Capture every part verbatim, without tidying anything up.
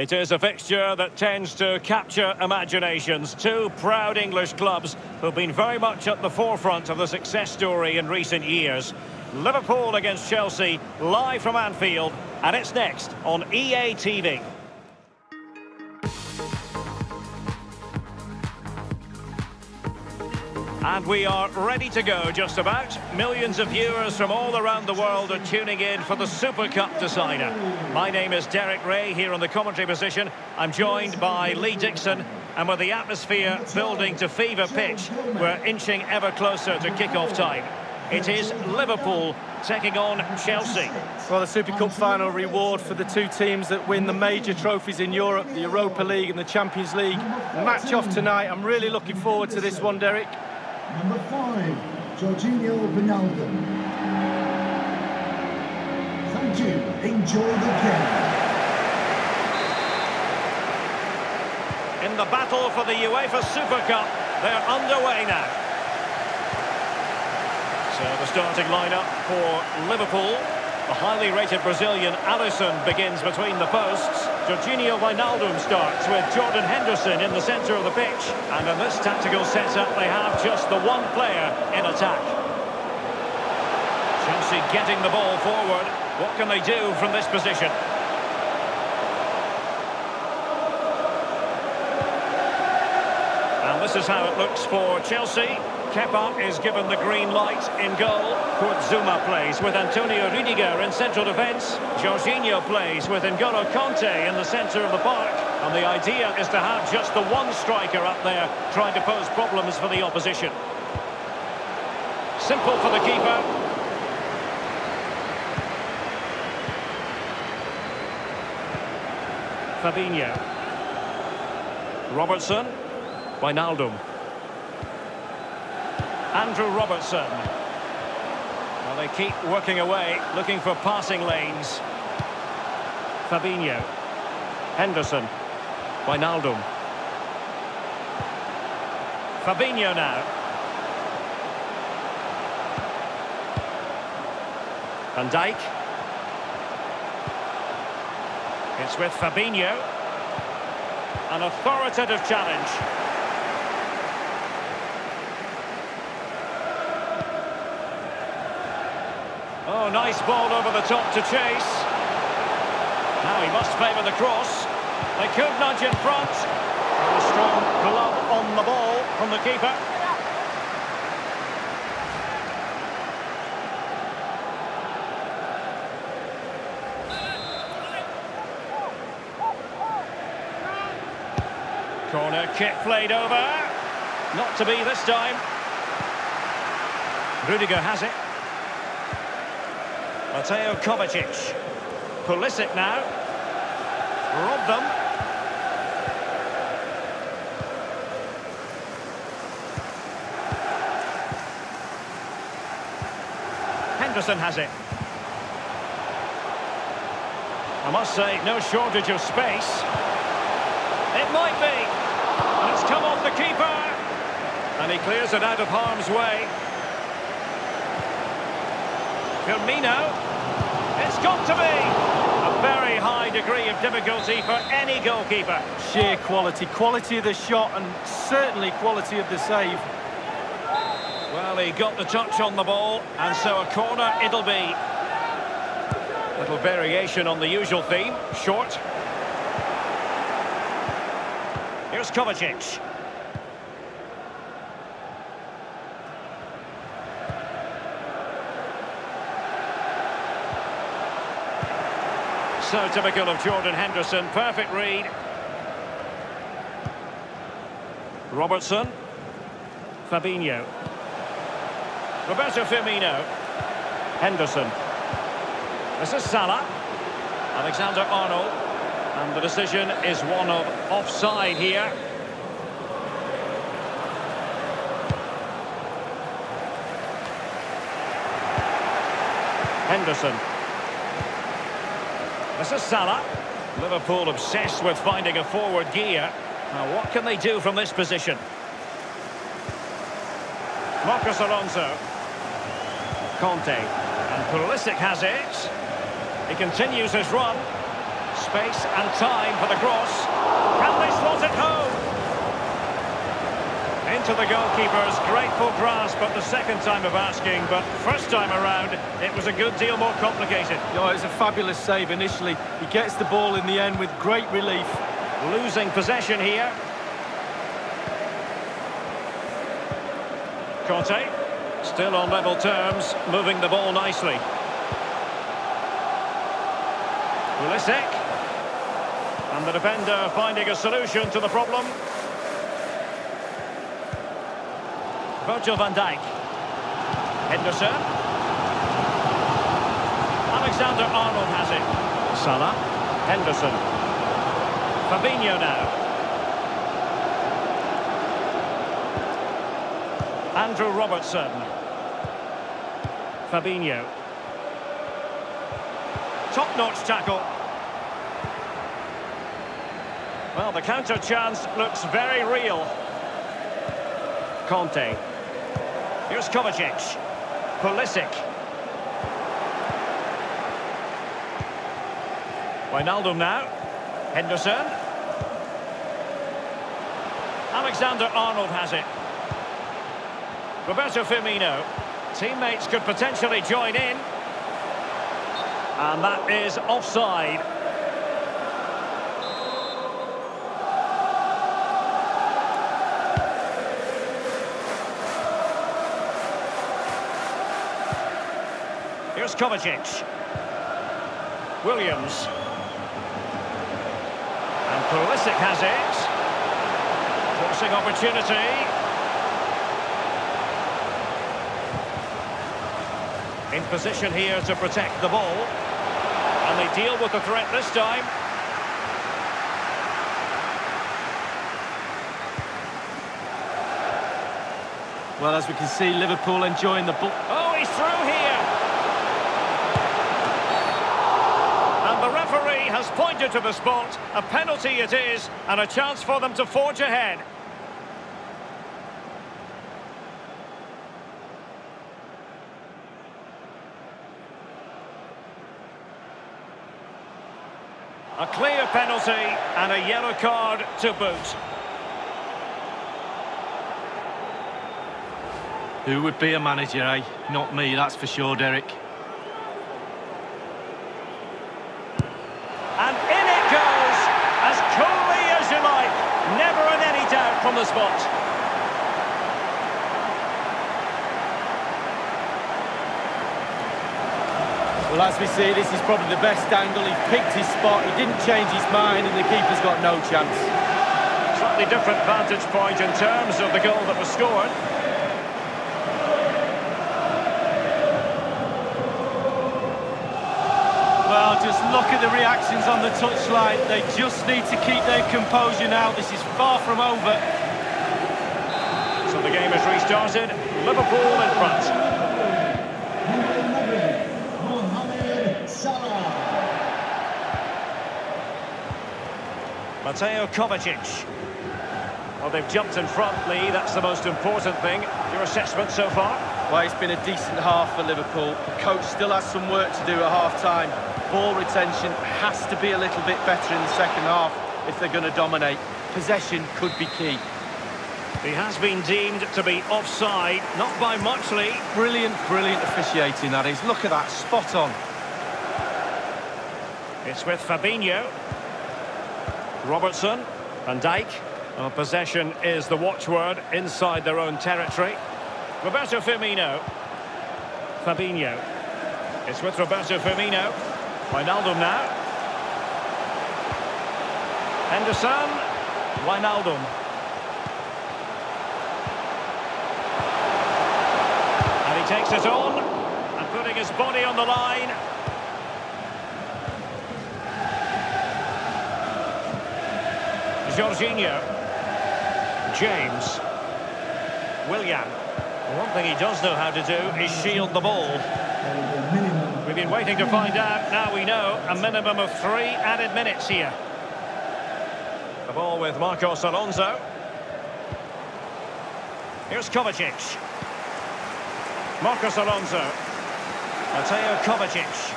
It is a fixture that tends to capture imaginations. Two proud English clubs who've been very much at the forefront of the success story in recent years. Liverpool against Chelsea, live from Anfield, and it's next on E A T V. And we are ready to go, just about. Millions of viewers from all around the world are tuning in for the Super Cup decider. My name is Derek Ray, here on the commentary position. I'm joined by Lee Dixon, and with the atmosphere building to fever pitch, we're inching ever closer to kick-off time. It is Liverpool taking on Chelsea. Well, the Super Cup final reward for the two teams that win the major trophies in Europe, the Europa League and the Champions League. Match off tonight. I'm really looking forward to this one, Derek. Number five, Jorginio Wijnaldum. Thank you. Enjoy the game. In the battle for the UEFA Super Cup, they're underway now. So the starting lineup for Liverpool. The highly rated Brazilian Alisson begins between the posts. Jorginho Wijnaldum starts with Jordan Henderson in the centre of the pitch. And in this tactical setup, they have just the one player in attack. Chelsea getting the ball forward. What can they do from this position? And this is how it looks for Chelsea. Kepa is given the green light in goal. Kurt Zuma plays with Antonio Rüdiger in central defence. Jorginho plays with N'Golo Kanté in the centre of the park. And the idea is to have just the one striker up there trying to pose problems for the opposition. Simple for the keeper. Fabinho. Robertson. Wijnaldum. Andrew Robertson. Well, they keep working away, looking for passing lanes. Fabinho. Henderson. Wijnaldum. Fabinho now. Van Dijk. It's with Fabinho. An authoritative challenge. Oh, nice ball over the top to chase. Now he must favour the cross. They could nudge in front. And a strong glove on the ball from the keeper. Corner kick played over. Not to be this time. Rüdiger has it. Mateo Kovacic. Pulisic now. Robbed them. Henderson has it. I must say, no shortage of space. It might be. And it's come off the keeper. And he clears it out of harm's way. Firmino, it's got to be a very high degree of difficulty for any goalkeeper. Sheer quality, quality of the shot and certainly quality of the save. Well, he got the touch on the ball and so a corner it'll be. Little variation on the usual theme, short. Here's Kovacic. So typical of Jordan Henderson, perfect read. Robertson. Fabinho. Roberto Firmino. Henderson. This is Salah. Alexander-Arnold. And the decision is one of offside here. Henderson. This is Salah. Liverpool obsessed with finding a forward gear. Now, what can they do from this position? Marcos Alonso. Conte. And Pulisic has it. He continues his run. space and time for the cross. Can they slot it home? Into the goalkeeper's grateful grasp at the second time of asking, but first time around, it was a good deal more complicated. Oh, it was a fabulous save initially. He gets the ball in the end with great relief. Losing possession here. Conte, still on level terms, moving the ball nicely. Pulisic, and the defender finding a solution to the problem. Virgil van Dijk. Henderson. Alexander-Arnold has it. Salah. Henderson. Fabinho now. Andrew Robertson. Fabinho. Top-notch tackle. Well, the counter chance looks very real. Conte. Here's Kovacic. Pulisic. Wijnaldum now. Henderson. Alexander-Arnold has it. Roberto Firmino. Teammates could potentially join in. And that is offside. Here's Kovacic, Williams, and Pulisic has it, forcing opportunity. In position here to protect the ball, and they deal with the threat this time. Well, as we can see, Liverpool enjoying the ball. Oh, he's through here. The referee has pointed to the spot. A penalty it is, and a chance for them to forge ahead. A clear penalty and a yellow card to boot. Who would be a manager, eh? Not me, that's for sure, Derek. From the spot. Well, as we see, this is probably the best angle. He picked his spot, he didn't change his mind, and the keeper's got no chance. Slightly different vantage point in terms of the goal that was scored. Well, just look at the reactions on the touchline. They just need to keep their composure now. This is far from over. So the game has restarted. Liverpool in front. Mateo Kovacic. Well, they've jumped in front, Lee. That's the most important thing. Your assessment so far? Well, it's been a decent half for Liverpool. The coach still has some work to do at half-time. Ball retention has to be a little bit better in the second half if they're going to dominate. Possession could be key. He has been deemed to be offside, not by much, Lee. Brilliant, brilliant officiating, that is. Look at that, spot on. It's with Fabinho. Robertson, Van Dijk. Well, possession is the watchword inside their own territory. Roberto Firmino. Fabinho. It's with Roberto Firmino. Wijnaldum now. Henderson. Wijnaldum. And he takes it on, and putting his body on the line. Jorginho. James. William. One thing he does know how to do is shield the ball. We've been waiting to find out. Now we know a minimum of three added minutes here. The ball with Marcos Alonso. Here's Kovacic. Marcos Alonso. Mateo Kovacic.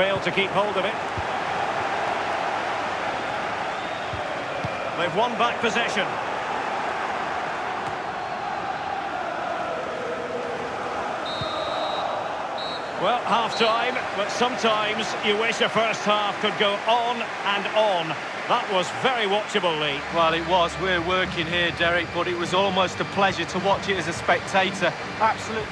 failed to keep hold of it. They've won back possession. Well, half-time, but sometimes you wish the first half could go on and on. That was very watchable, Lee. Well, it was. We're working here, Derek, but it was almost a pleasure to watch it as a spectator. Absolutely.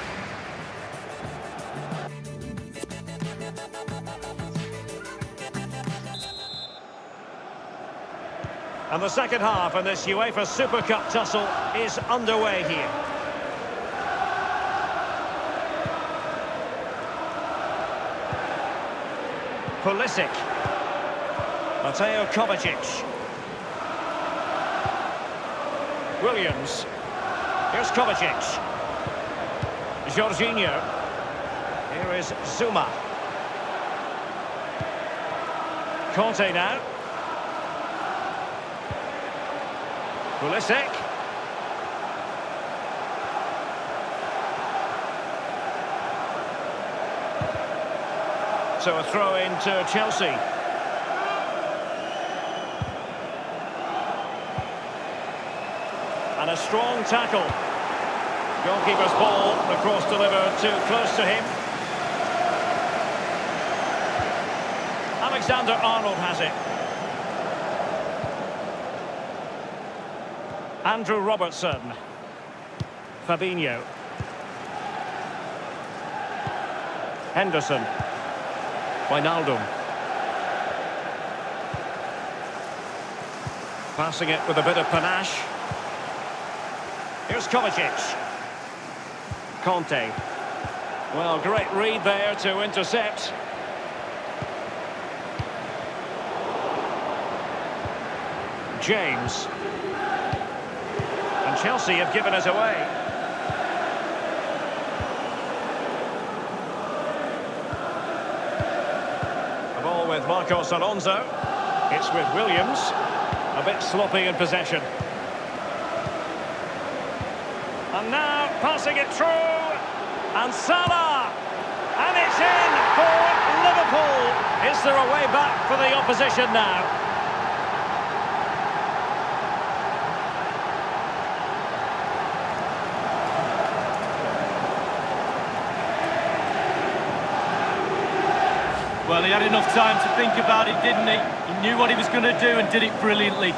And the second half in this UEFA Super Cup tussle is underway here. Pulisic, Mateo Kovacic, Williams, here's Kovacic, Jorginho, here is Zuma, Kanté now, Pulisic, so a throw in to Chelsea. And a strong tackle. Goalkeeper's ball, the cross delivered too close to him. Alexander-Arnold has it. Andrew Robertson. Fabinho. Henderson. Wijnaldum. Passing it with a bit of panache. Here's Kovacic. Kanté. Well, great read there to intercept. James. And Chelsea have given us away. With Marcos Alonso, it's with Williams, a bit sloppy in possession. And now passing it through, and Salah, and it's in for Liverpool. Is there a way back for the opposition now? Well, he had enough time to think about it, didn't he? He knew what he was going to do and did it brilliantly.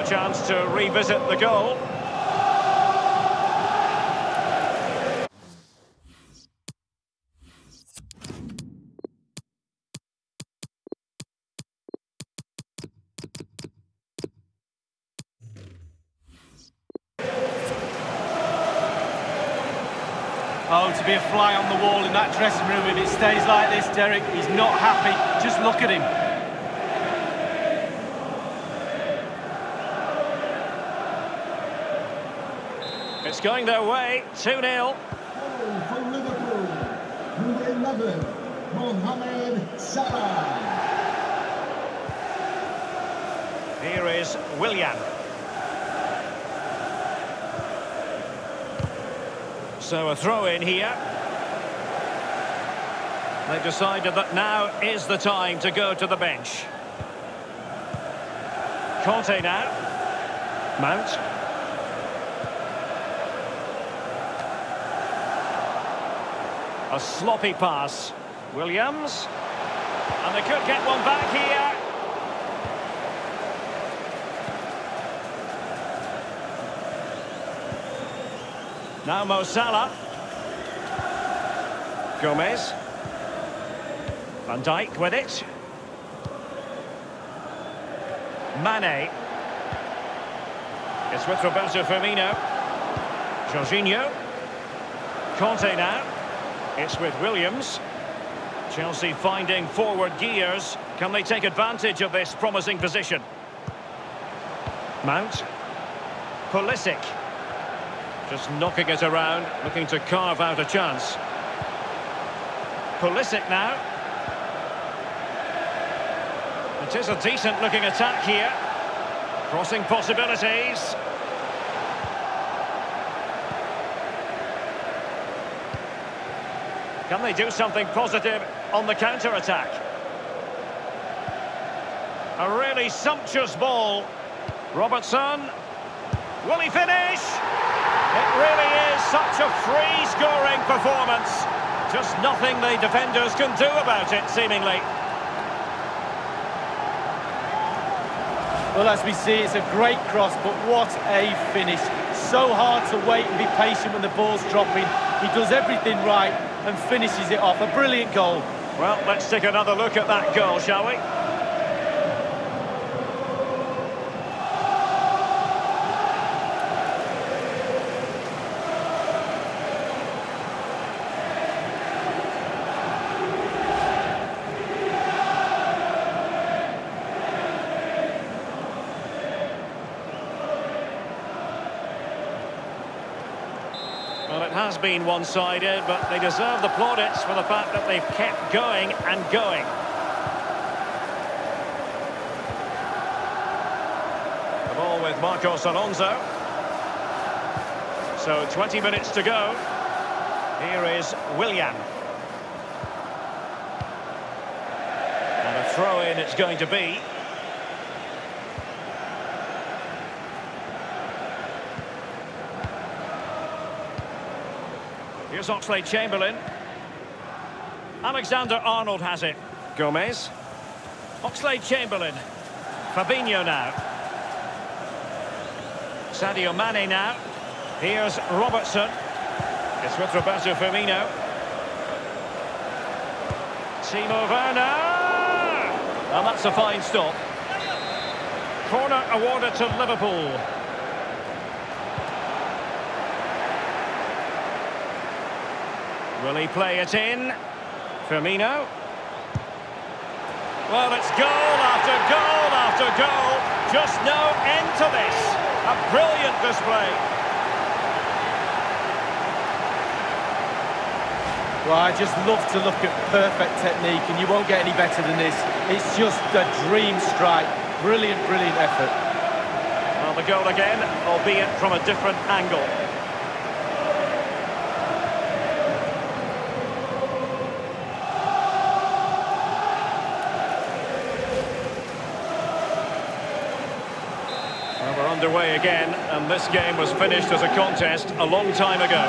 A chance to revisit the goal. Oh, to be a fly on the wall in that dressing room, if it stays like this, Derek, he's not happy. Just look at him. It's going their way, two nil. For Liverpool, number eleven, Mohamed Salah. Here is Willian. So a throw in here. They've decided that now is the time to go to the bench. Conte now. Mount. A sloppy pass. Williams. And they could get one back here. Now Mo Salah. Gomez. Van Dijk with it. Mane. It's with Roberto Firmino. Jorginho. Conte now. It's with Williams. Chelsea finding forward gears. Can they take advantage of this promising position? Mount. Pulisic. Just knocking it around, looking to carve out a chance. Pulisic now. It is a decent-looking attack here. Crossing possibilities. Can they do something positive on the counter-attack? A really sumptuous ball. Robertson. Will he finish? It really is such a free-scoring performance. Just nothing the defenders can do about it, seemingly. Well, as we see, it's a great cross, but what a finish. So hard to wait and be patient when the ball's dropping. He does everything right and finishes it off. A brilliant goal. Well, let's take another look at that goal, shall we? Well, it has been one-sided, but they deserve the plaudits for the fact that they've kept going and going. The ball with Marcos Alonso. So, twenty minutes to go. Here is Willian. And a throw-in it's going to be. Here's Oxlade Chamberlain. Alexander-Arnold has it. Gomez. Oxlade Chamberlain. Fabinho now. Sadio Mane now. Here's Robertson. It's with Roberto Firmino. Timo Werner. And that's a fine stop. Corner awarded to Liverpool. Will he play it in? Firmino. Well, it's goal after goal after goal. Just no end to this. A brilliant display. Well, I just love to look at perfect technique, and you won't get any better than this. It's just a dream strike. Brilliant, brilliant effort. Well, the goal again, albeit from a different angle. Underway again, and this game was finished as a contest a long time ago.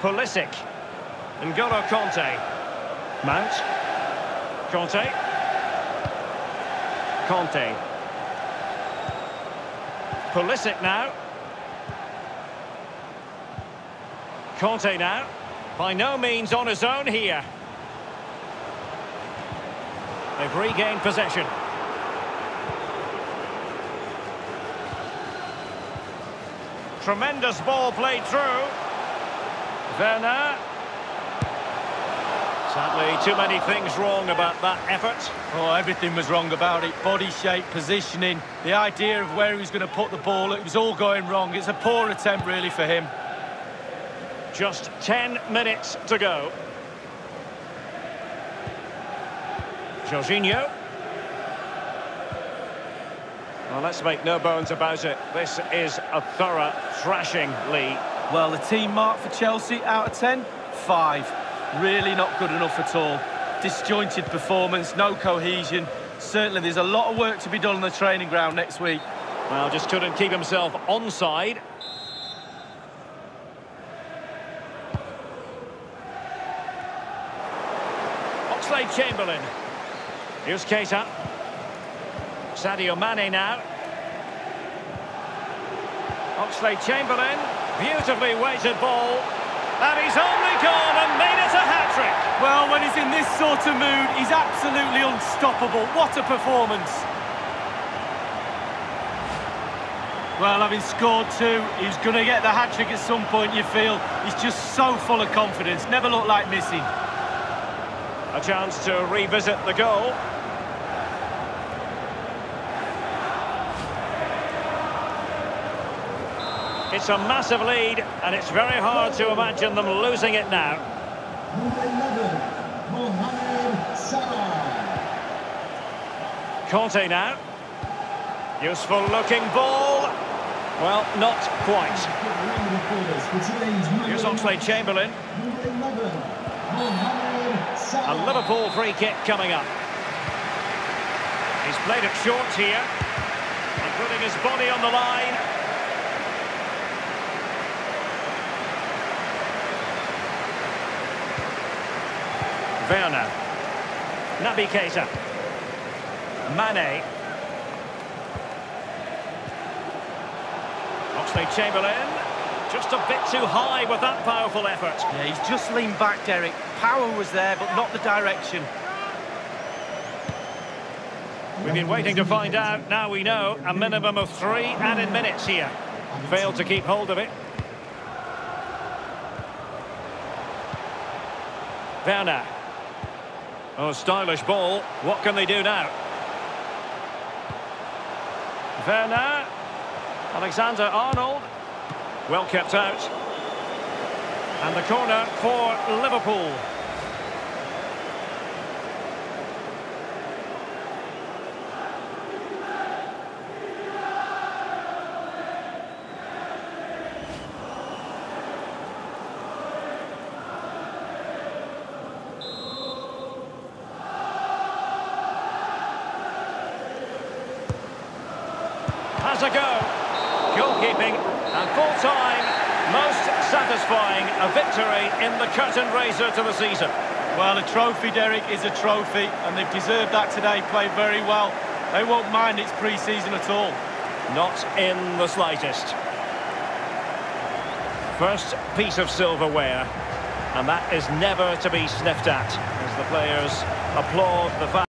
Pulisic, N'Golo Kanté, Mount, Kanté, Kanté, Pulisic now, Kanté now, by no means on his own here. They've regained possession. Tremendous ball played through. Werner. Sadly, too many things wrong about that effort. Oh, everything was wrong about it. Body shape, positioning, the idea of where he was going to put the ball, it was all going wrong. It's a poor attempt, really, for him. Just ten minutes to go. Jorginho. Well, let's make no bones about it. This is a thorough thrashing, Lee. Well, the team mark for Chelsea out of ten, five. Really not good enough at all. Disjointed performance, no cohesion. Certainly there's a lot of work to be done on the training ground next week. Well, just couldn't keep himself onside. Oxlade Chamberlain. Here's Keita. Sadio Mane now. Oxlade Chamberlain. Beautifully weighted ball. And he's only gone and made it a hat-trick. Well, when he's in this sort of mood, he's absolutely unstoppable. What a performance. Well, having scored two, he's going to get the hat-trick at some point, you feel. He's just so full of confidence. Never looked like missing. A chance to revisit the goal. It's a massive lead, and it's very hard to imagine them losing it now. Number eleven, Mohamed Salah. Conte now. Useful looking ball. Well, not quite. Here's Oxlade Chamberlain. A Liverpool free kick coming up. He's played it short here. And putting his body on the line. Werner. Naby Keïta. Mane. Oxlade Chamberlain. Just a bit too high with that powerful effort. Yeah, he's just leaned back, Derek. Power was there, but not the direction. We've been waiting to find out. Now we know. A minimum of three added minutes here. Failed to keep hold of it. Werner. Oh, stylish ball. What can they do now? Werner. Alexander-Arnold. Well kept out. And the corner for Liverpool. Has a go. Goalkeeping, and full time. Most satisfying, a victory in the curtain raiser to the season. Well, a trophy, Derek, is a trophy, and they've deserved that today. Played very well. They won't mind it's pre-season at all. Not in the slightest. First piece of silverware, and that is never to be sniffed at, as the players applaud the fact.